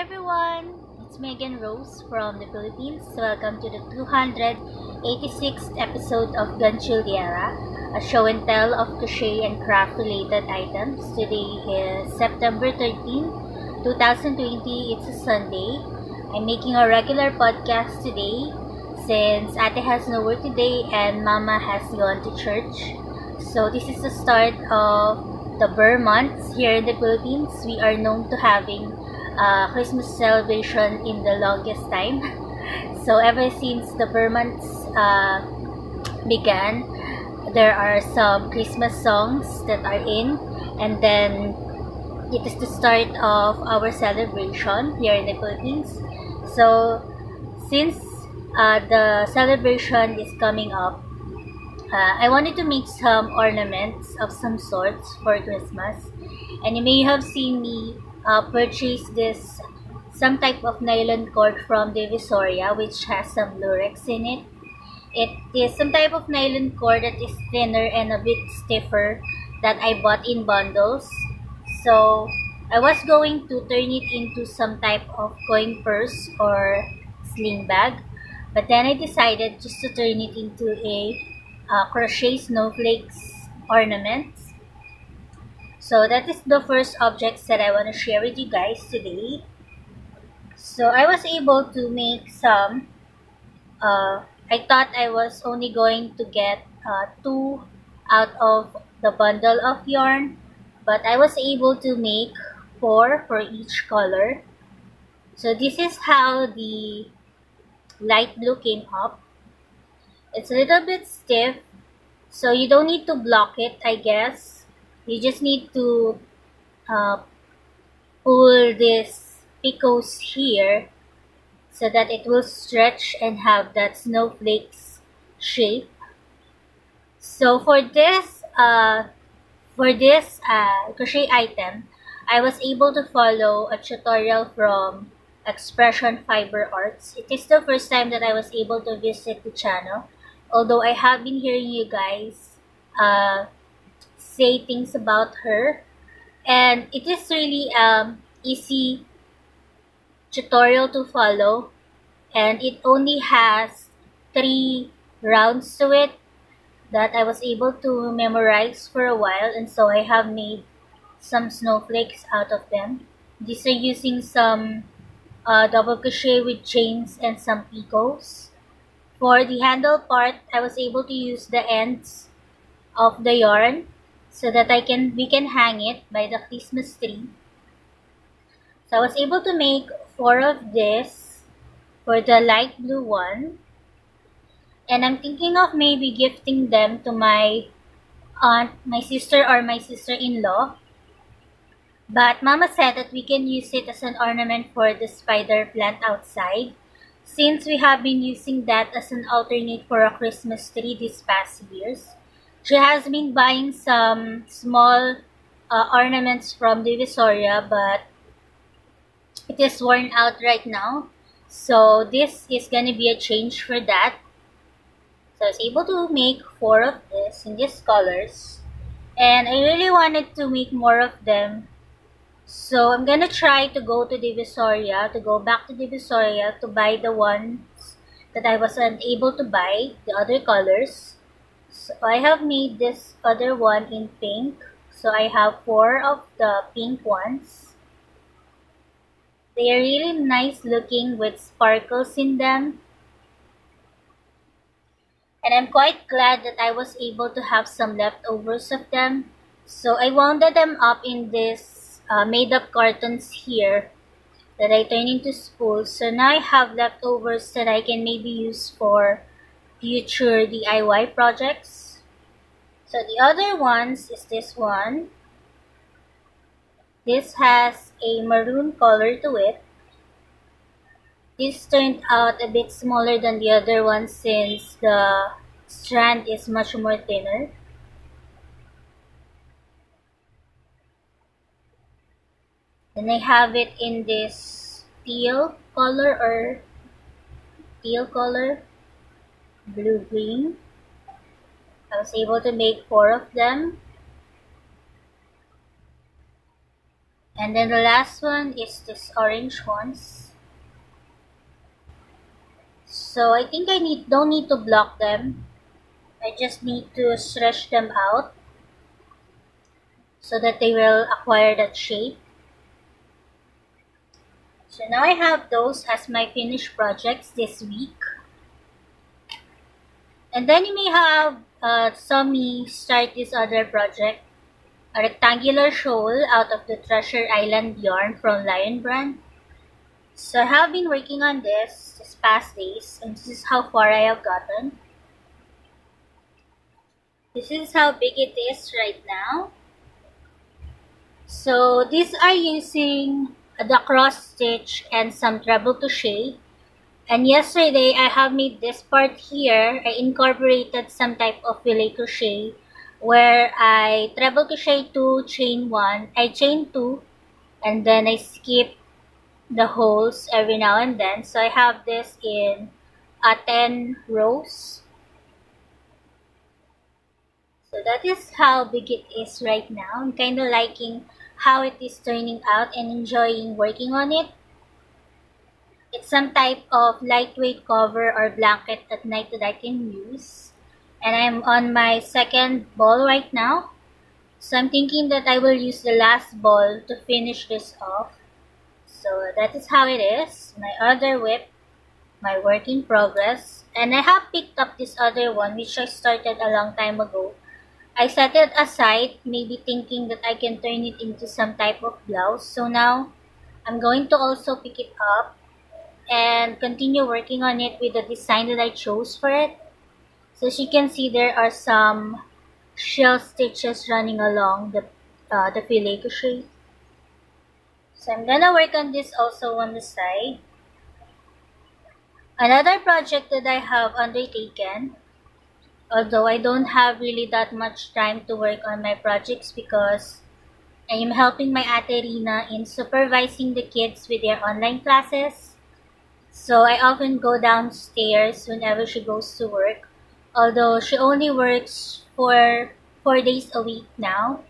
Hi everyone, it's Megan Rose from the Philippines. Welcome to the 286th episode of Gantsilyera, a show and tell of crochet and craft related items. Today is September 13, 2020. It's a Sunday. I'm making a regular podcast today since Ate has no work today and Mama has gone to church. So this is the start of the Burr months here in the Philippines. We are known to having Christmas celebration in the longest time. So ever since the Burr months began, there are some Christmas songs that are in, and then it is the start of our celebration here in the Philippines. So since the celebration is coming up, I wanted to make some ornaments of some sorts for Christmas, and you may have seen me purchase this some type of nylon cord from Divisoria, which has some lurex in it. It is some type of nylon cord that is thinner and a bit stiffer that I bought in bundles. So I was going to turn it into some type of coin purse or sling bag, but then I decided just to turn it into a crochet snowflakes ornaments. So that is the first objects that I want to share with you guys today. So I was able to make some I thought I was only going to get two out of the bundle of yarn, but I was able to make four for each color. So this is how the light blue came up. It's a little bit stiff, so you don't need to block it, I guess. You just need to pull this picots here so that it will stretch and have that snowflakes shape. So for this crochet item, I was able to follow a tutorial from Expression Fiber Arts. It is the first time that I was able to visit the channel, although I have been hearing you guys say things about her, and it is really easy tutorial to follow, and it only has 3 rounds to it that I was able to memorize for a while, and so I have made some snowflakes out of them. These are using some double crochet with chains and some picots. For the handle part, I was able to use the ends of the yarn so that we can hang it by the Christmas tree. So I was able to make 4 of this for the light blue one, and I'm thinking of maybe gifting them to my aunt, my sister, or my sister-in-law. But Mama said that we can use it as an ornament for the spider plant outside, since we have been using that as an alternate for a Christmas tree these past years. She has been buying some small ornaments from Divisoria, but it is worn out right now. So this is going to be a change for that. So I was able to make 4 of this in these colors, and I really wanted to make more of them. So I'm gonna try to go back to Divisoria to buy the ones that I wasn't able to buy, the other colors. So I have made this other one in pink. So I have 4 of the pink ones. They are really nice looking with sparkles in them. And I'm quite glad that I was able to have some leftovers of them. So I wound them up in this made up cartons here that I turn into spools. So now I have leftovers that I can maybe use for future DIY projects. So the other ones is this one. This has a maroon color to it. This turned out a bit smaller than the other one since the strand is much more thinner. And I have it in this teal color, blue-green. I was able to make 4 of them. And then the last one is this orange ones. So I think I don't need to block them. I just need to stretch them out so that they will acquire that shape. So now I have those as my finished projects this week. And then you may have Sammy start this other project, a rectangular shawl out of the Treasure Island yarn from Lion Brand. So I have been working on this past days, and this is how far I have gotten. This is how big it is right now. So these are using the cross stitch and some treble crochet. And yesterday I have made this part here. I incorporated some type of fillet crochet where I treble crochet 2, chain 1, I chain 2, and then I skip the holes every now and then. So I have this in 10 rows. So that is how big it is right now. I'm kind of liking how it is turning out and enjoying working on it. It's some type of lightweight cover or blanket at night that I can use. And I'm on my second ball right now. So I'm thinking that I will use the last ball to finish this off. So that is how it is. My other whip, my work in progress. And I have picked up this other one which I started a long time ago. I set it aside, maybe thinking that I can turn it into some type of blouse. So now I'm going to also pick it up and continue working on it with the design that I chose for it. So as you can see, there are some shell stitches running along the fillet crochet. So I'm gonna work on this also on the side. Another project that I have undertaken, although I don't have really that much time to work on my projects because I am helping my Ate Rina in supervising the kids with their online classes. So I often go downstairs whenever she goes to work, although she only works for 4 days a week now.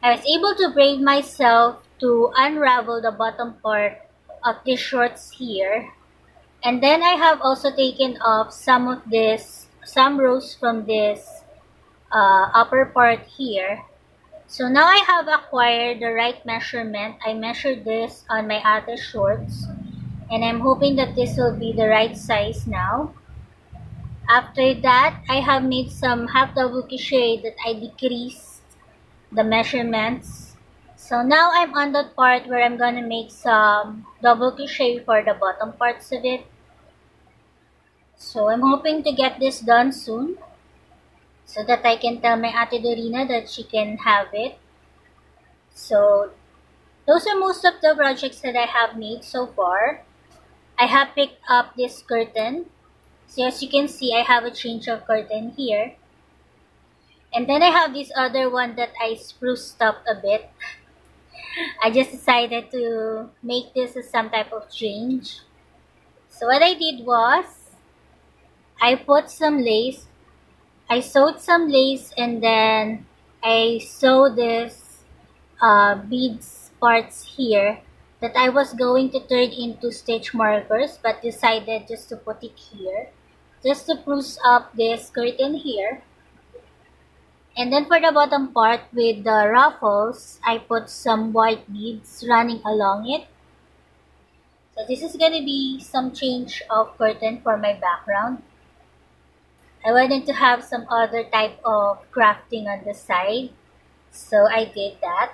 I was able to brave myself to unravel the bottom part of these shorts here. And then I have also taken off some rows from this upper part here. So now I have acquired the right measurement. I measured this on my other shorts, and I'm hoping that this will be the right size now. After that, I have made some half double crochet that I decreased the measurements. So now I'm on that part where I'm gonna make some double crochet for the bottom parts of it. So I'm hoping to get this done soon so that I can tell my Ate Dorina that she can have it. So those are most of the projects that I have made so far. I have picked up this curtain. So as you can see, I have a change of curtain here. And then I have this other one that I spruced up a bit. I just decided to make this as some type of change. So what I did was, I put some lace, I sewed some lace, and then I sewed this beads parts here that I was going to turn into stitch markers, but decided just to put it here, just to spruce up this curtain here. And then for the bottom part with the ruffles, I put some white beads running along it. So this is gonna be some change of curtain for my background. I wanted to have some other type of crafting on the side, so I did that.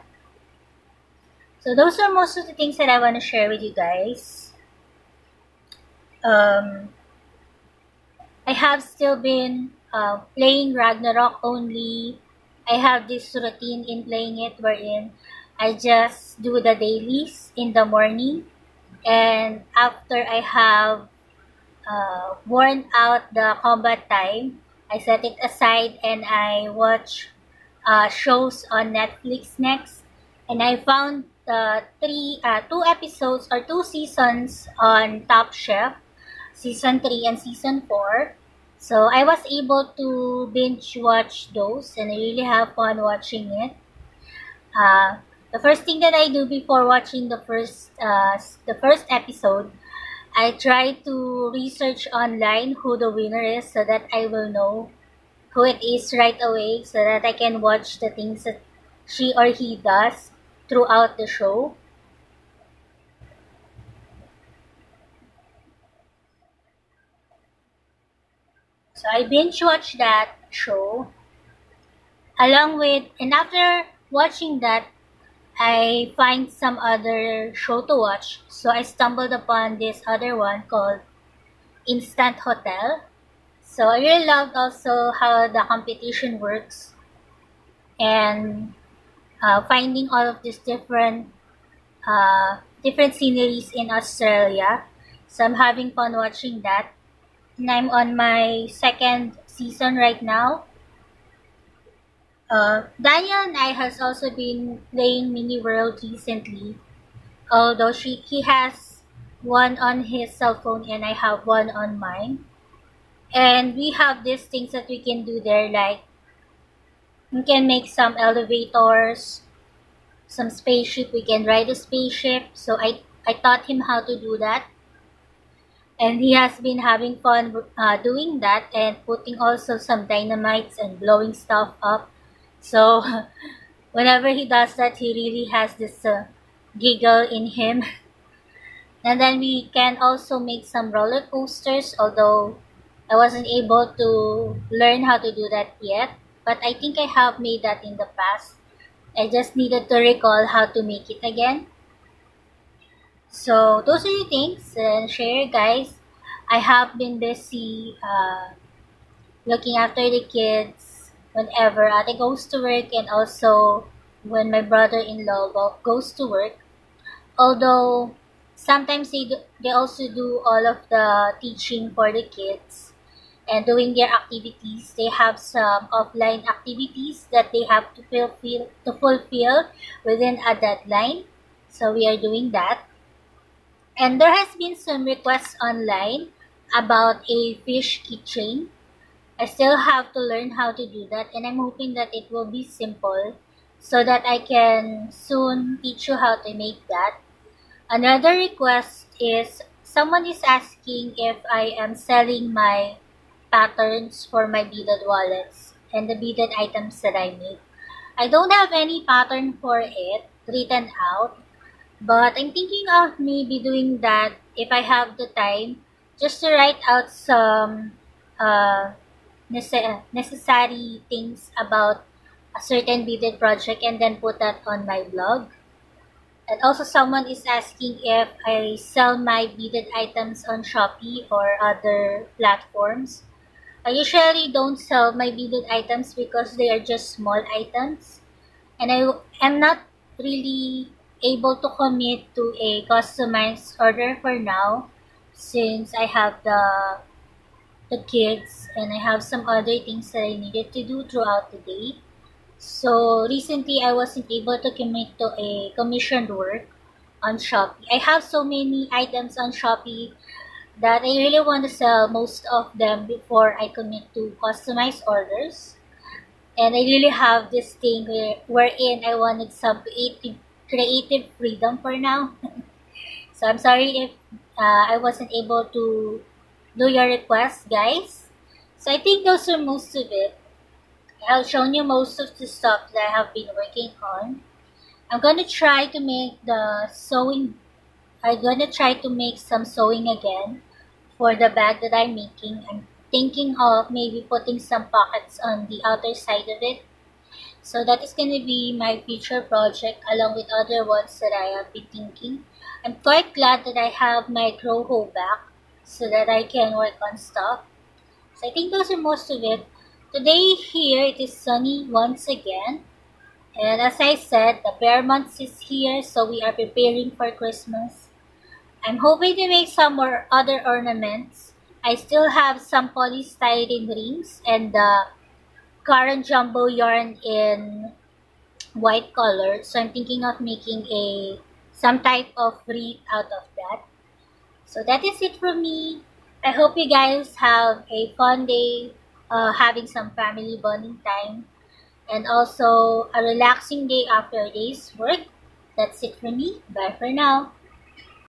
So those are most of the things that I want to share with you guys. I have still been playing Ragnarok only. I have this routine in playing it wherein I just do the dailies in the morning, and after I have worn out the combat time, I set it aside and I watch shows on Netflix next. And I found 2 episodes or 2 seasons on Top Chef, Season 3 and Season 4. So I was able to binge watch those, and I really have fun watching it. The first thing that I do before watching the first episode, I try to research online who the winner is so that I will know who it is right away, so that I can watch the things that she or he does throughout the show. So I binge watched that show along with, and after watching that, I find some other show to watch. So I stumbled upon this other one called Instant Hotel. So I really loved also how the competition works, and finding all of these different sceneries in Australia. So I'm having fun watching that, and I'm on my second season right now. Daniel and I has also been playing Mini World recently, although he has one on his cell phone and I have one on mine. And we have these things that we can do there, like we can make some elevators, some spaceship, we can ride a spaceship. So I taught him how to do that, and he has been having fun doing that, and putting also some dynamites and blowing stuff up. So whenever he does that, he really has this giggle in him. And then we can also make some roller coasters, although I wasn't able to learn how to do that yet, but I think I have made that in the past. I just needed to recall how to make it again. So those are the things and share, guys. I have been busy looking after the kids whenever Ate goes to work, and also when my brother-in-law goes to work. Although sometimes they also do all of the teaching for the kids and doing their activities. They have some offline activities that they have to fulfill within a deadline. So we are doing that. And there has been some requests online about a fish keychain. I still have to learn how to do that, and I'm hoping that it will be simple so that I can soon teach you how to make that. Another request is someone is asking if I am selling my patterns for my beaded wallets and the beaded items that I make. I don't have any pattern for it written out, but I'm thinking of maybe doing that if I have the time, just to write out some necessary things about a certain beaded project and then put that on my blog. And also someone is asking if I sell my beaded items on Shopee or other platforms. I usually don't sell my beaded items because they are just small items, and I am not really able to commit to a customized order for now, since I have the kids and I have some other things that I needed to do throughout the day. So recently I wasn't able to commit to a commissioned work on Shopee. I have so many items on Shopee that I really want to sell most of them before I commit to customized orders. And I really have this thing wherein I wanted some creative freedom for now. So I'm sorry if I wasn't able to do your requests, guys. So I think those are most of it. I've shown you most of the stuff that I have been working on. I'm gonna try to make some sewing again for the bag that I'm making. I'm thinking of maybe putting some pockets on the outer side of it. So that is gonna be my future project, along with other ones that I have been thinking. I'm quite glad that I have my Groho back, so that I can work on stuff. So I think those are most of it. Today here, it is sunny once again. And as I said, the bear month is here, so we are preparing for Christmas. I'm hoping to make some more other ornaments. I still have some polystyrene rings and the current jumbo yarn in white color. So I'm thinking of making some type of wreath out of that. So that is it from me. I hope you guys have a fun day, having some family bonding time, and also a relaxing day after a day's work. That's it for me. Bye for now.